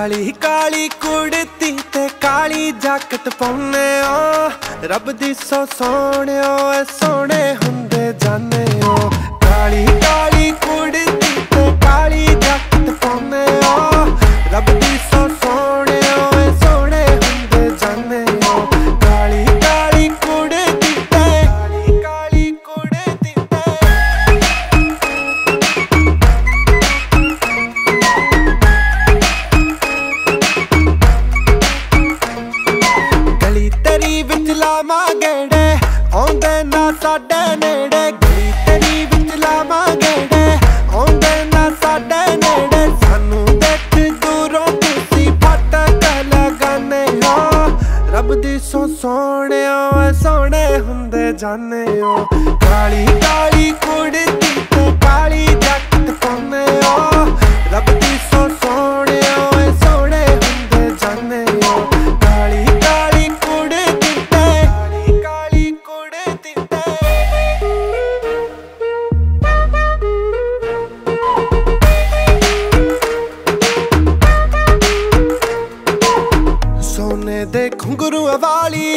काली काली कुड़ती ते काली जाकट पाने रब दी सो सोने ओ सोने हुंदे जाने ओ काली काली कुड़ती ते काली जाकट पाने रब दी सो सोने ओ सोने हुंदे जाने ओ काली काली कुड़ती ते काली काली कुड़ती ते गली तेरी विच लावां गेड़े आउंदे ना साडे नेड़े गली तेरी विच लावां गेड़े आउंदे ना साडे नेड़े सानू देख दूरों तुसी फट लगाने हो रब दी सो सोने ओ सोने हुंदे जाने ओ काली काली कुड़ती ते काली जाकट पाने ओ रब दी सो सोने ओ सोने हुंदे जाने ओ काली काली कुड़ती ते काली काली कुड़ती ते सोने दे घुंघरू वाली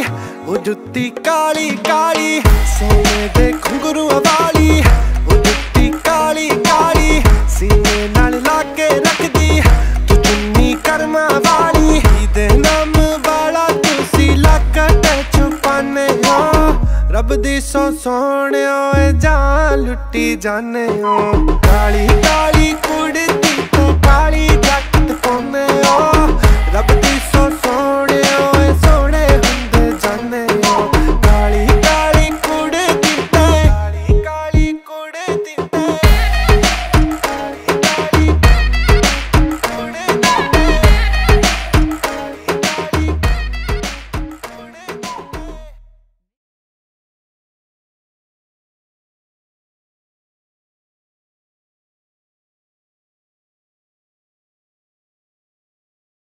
वो जुत्ती काली काली सोने दे घुंघरू वाली वो जुत्ती काली काली सीने नाल लाके रखदी तू चुन्नी कर्मा वाली दे नाम वाला तुसी लकट छुपाने हो रब दी सो सोने ओ जान लुटी जाने हो काली काली